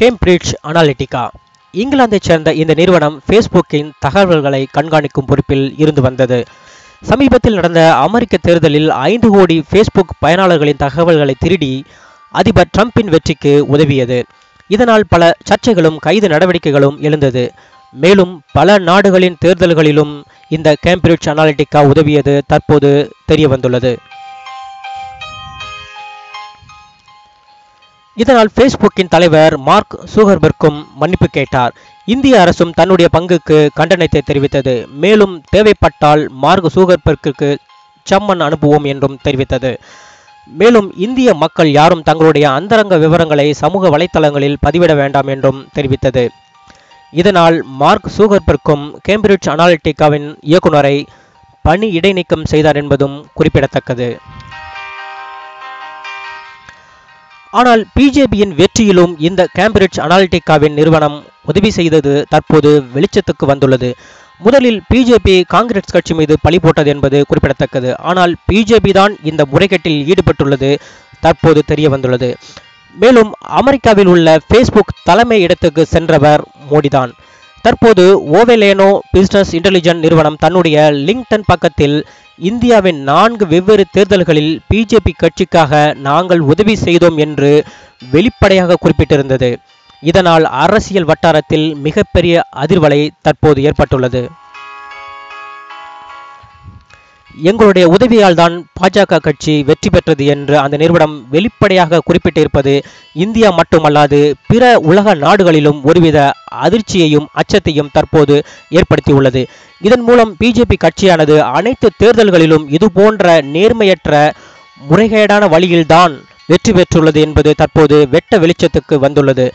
Cambridge Analytica. இங்கிலாந்தைச் சேர்ந்த இந்த நிறுவனம் ஃபேஸ்புக்கின் தகவல்களை கண்காணிக்கும் பொறுப்பில் இருந்து வந்தது. சமீபத்தில் நடந்த அமெரிக்க தேர்தலில் 5 கோடி ஃபேஸ்புக் பயனாளர்களின் தகவல்களை திருடி அதிபர் ட்ரம்பின் வெற்றிக்கு உதவியது. இதனால் பல சர்ச்சைகளும் கைது நடவடிக்கைகளும் எழுந்தது. மேலும் பல நாடுகளின் தேர்தல்களிலும் இந்த கேம்பிரிட்ஜ் அனாலிட்டிகா உதவியது தற்போது தெரிய வந்துள்ளது. இதனால் ஃபேஸ்புக்கின் தலைவர் மார்க் சுகர்பர்க்கும் மன்னிப்பு கேட்டார். இந்திய அரசும் தன்னுடைய பங்குக்கு கண்டனத்தை தெரிவித்தது. மேலும் தேவைப்பட்டால் மார்க் சுகர்பர்க்கு சம்மன் அனுப்புவோம் என்றும் தெரிவித்தது. மேலும் இந்திய மக்கள் யாரும் தங்களுடைய அந்தரங்க விவரங்களை சமூக வலைத்தளங்களில் பதிவிட வேண்டாம் என்றும் தெரிவித்தது. இதனால் மார்க் சுகர்பர்க்கும் கேம்பிரிட்ஜ் அனாலிட்டிகாவின் இயக்குநரை பணி இடைநீக்கம் செய்தார் என்பதும் குறிப்பிடத்தக்கது. ஆனால் பிஜேபியின் வெற்றியிலும் இந்த கேம்பிரிட்ஜ் அனாலிட்டிகாவின் நிறுவனம் உதவி செய்தது தற்போது வெளிச்சத்துக்கு வந்துள்ளது. முதலில் பிஜேபி காங்கிரஸ் கட்சி மீது பழி போட்டது என்பது குறிப்பிடத்தக்கது. ஆனால் பிஜேபி தான் இந்த முறைகேட்டில் ஈடுபட்டுள்ளது தற்போது தெரிய வந்துள்ளது. மேலும் அமெரிக்காவில் உள்ள ஃபேஸ்புக் தலைமை இடத்துக்கு சென்றவர் மோடிதான். தற்போது ஓவெலேனோ பிஸ்னஸ் இன்டெலிஜென்ட் நிறுவனம் தன்னுடைய லிங்க்டன் பக்கத்தில் இந்தியாவின் 4 வெவ்வேறு தேர்தல்களில் பிஜேபி கட்சிக்காக நாங்கள் உதவி செய்தோம் என்று வெளிப்படையாக குறிப்பிட்டிருந்தது. இதனால் அரசியல் வட்டாரத்தில் மிகப்பெரிய அதிர்வலை தற்போது ஏற்பட்டுள்ளது. எங்களுடைய உதவியால் தான் பாஜக கட்சி வெற்றி பெற்றது என்று அந்த நிறுவனம் வெளிப்படையாக குறிப்பிட்டிருப்பது இந்தியா மட்டுமல்லாது பிற உலக நாடுகளிலும் ஒருவித அதிர்ச்சியையும் அச்சத்தையும் தற்போது ஏற்படுத்தியுள்ளது. இதன் மூலம் பிஜேபி கட்சியானது அனைத்து தேர்தல்களிலும் இதுபோன்ற நேர்மையற்ற முறைகேடான வழியில்தான் வெற்றி பெற்றுள்ளது என்பது தற்போது வெட்ட வெளிச்சத்துக்கு வந்துள்ளது.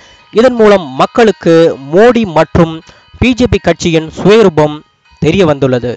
இதன் மூலம் மக்களுக்கு மோடி மற்றும் பிஜேபி கட்சியின் சுயரூபம் தெரிய வந்துள்ளது.